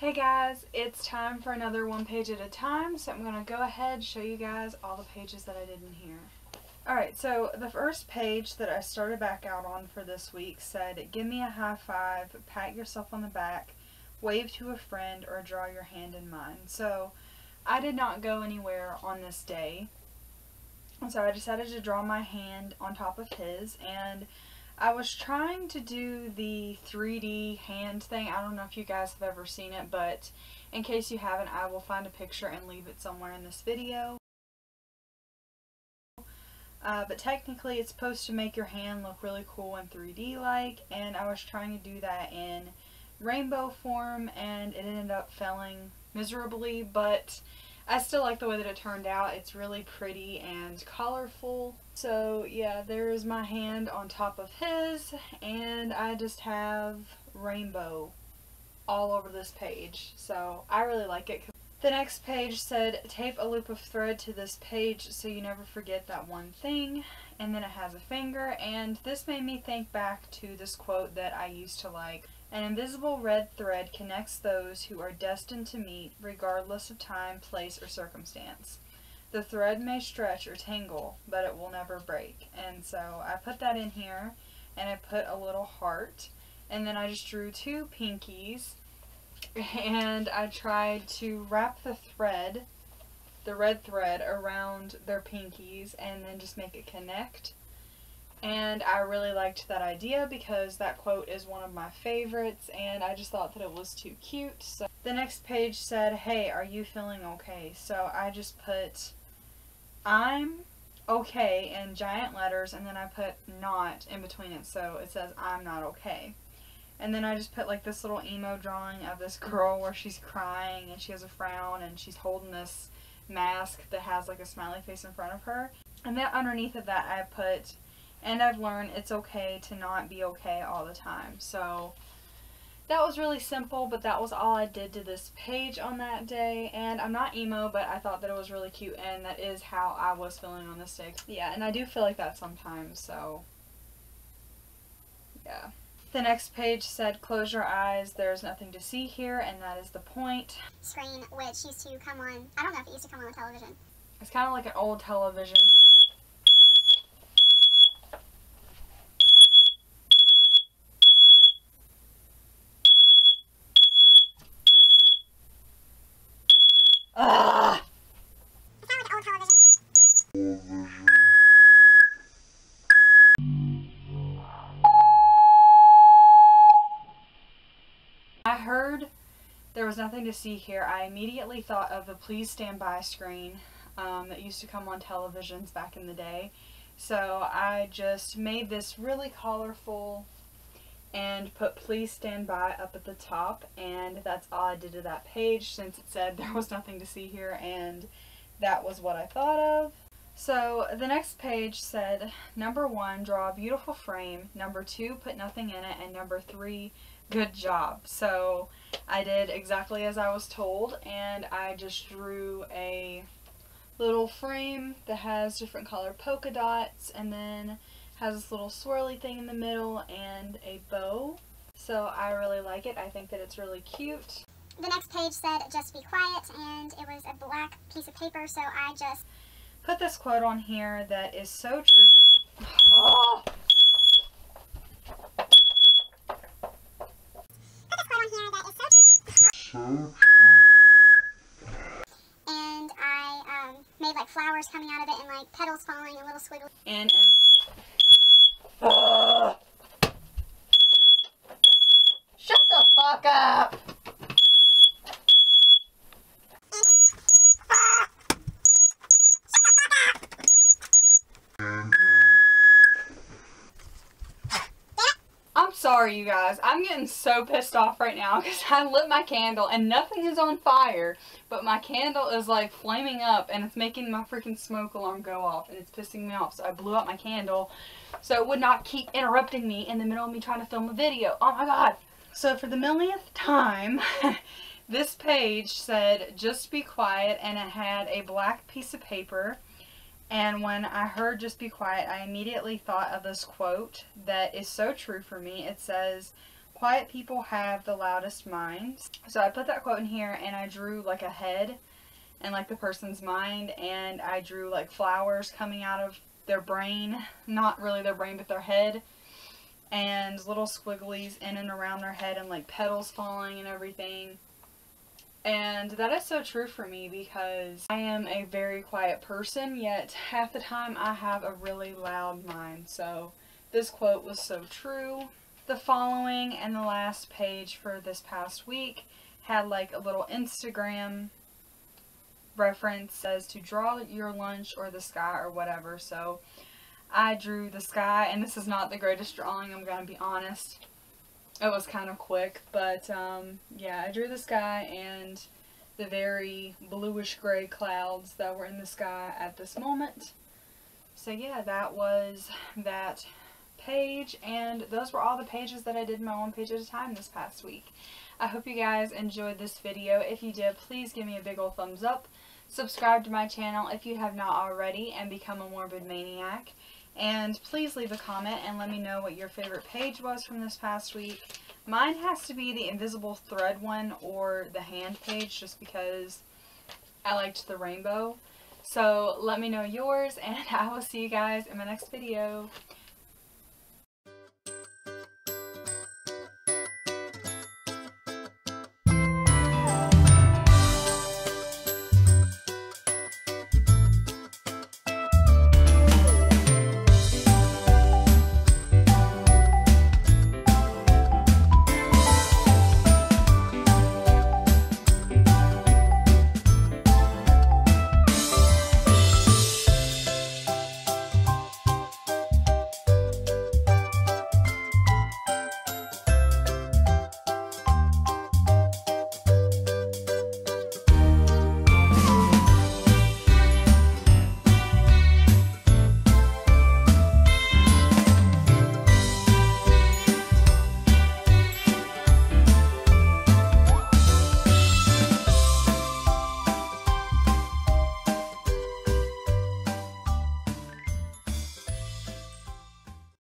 Hey guys, it's time for another one page at a time, so I'm going to go ahead and show you guys all the pages that I did in here. Alright, so the first page that I started back out on for this week said, give me a high five, pat yourself on the back, wave to a friend, or draw your hand in mine. So I did not go anywhere on this day, so I decided to draw my hand on top of his, and I was trying to do the 3D hand thing. I don't know if you guys have ever seen it, but in case you haven't, I will find a picture and leave it somewhere in this video. But technically it's supposed to make your hand look really cool and 3D like, and I was trying to do that in rainbow form, and it ended up failing miserably, but I still like the way that it turned out. It's really pretty and colorful. So yeah, there's my hand on top of his, and I just have rainbow all over this page. So I really like it. The next page said, tape a loop of thread to this page so you never forget that one thing. And then it has a finger, and this made me think back to this quote that I used to like. An invisible red thread connects those who are destined to meet, regardless of time, place, or circumstance. The thread may stretch or tangle, but it will never break. And so I put that in here, and I put a little heart, and then I just drew two pinkies, and I tried to wrap the thread, the red thread, around their pinkies, and then just make it connect. And I really liked that idea because that quote is one of my favorites, and I just thought that it was too cute. So the next page said, hey, are you feeling okay? So I just put I'm okay in giant letters, and then I put not in between it, so it says I'm not okay. And then I just put like this little emo drawing of this girl where she's crying and she has a frown and she's holding this mask that has like a smiley face in front of her. And then underneath of that I put, and I've learned it's okay to not be okay all the time. So that was really simple, but that was all I did to this page on that day. And I'm not emo, but I thought that it was really cute, and that is how I was feeling on this day. Yeah, and I do feel like that sometimes, so yeah. The next page said, close your eyes, there's nothing to see here, and that is the point. Screen, which used to come on, I don't know if it used to come on television. It's kind of like an old television. I heard there was nothing to see here. I immediately thought of the Please Stand By screen that used to come on televisions back in the day. So I just made this really colorful and put Please Stand By up at the top, and that's all I did to that page since it said there was nothing to see here, and that was what I thought of. So the next page said, number 1, draw a beautiful frame, number 2, put nothing in it, and number 3, good job. So I did exactly as I was told, and I just drew a little frame that has different colored polka dots, and then has this little swirly thing in the middle and a bow. So I really like it. I think that it's really cute. The next page said, just be quiet, and it was a black piece of paper, so I just put this quote on here that is so true. Oh. And I made like flowers coming out of it and like petals falling and little squiggles. Shut the fuck up! I'm sorry you guys, I'm getting so pissed off right now because I lit my candle and nothing is on fire, but my candle is like flaming up and it's making my freaking smoke alarm go off and it's pissing me off, so I blew out my candle so it would not keep interrupting me in the middle of me trying to film a video. Oh my god. So for the millionth time, this page said, just be quiet, and it had a black piece of paper. And when I heard just be quiet, I immediately thought of this quote that is so true for me. It says, quiet people have the loudest minds. So I put that quote in here, and I drew like a head and like the person's mind, and I drew like flowers coming out of their brain, not really their brain but their head, and little squigglies in and around their head and like petals falling and everything. And that is so true for me because I am a very quiet person, yet half the time I have a really loud mind. So this quote was so true. The following and the last page for this past week had like a little Instagram reference, says to draw your lunch or the sky or whatever. So I drew the sky, and this is not the greatest drawing, I'm gonna be honest. It was kind of quick, but yeah, I drew the sky and the very bluish gray clouds that were in the sky at this moment. So yeah, that was that page, and those were all the pages that I did my One Page at a Time this past week. I hope you guys enjoyed this video. If you did, please give me a big ol' thumbs up. Subscribe to my channel if you have not already and become a Morbid Maniac. And please leave a comment and let me know what your favorite page was from this past week. Mine has to be the invisible thread one or the hand page just because I liked the rainbow. So let me know yours, and I will see you guys in my next video.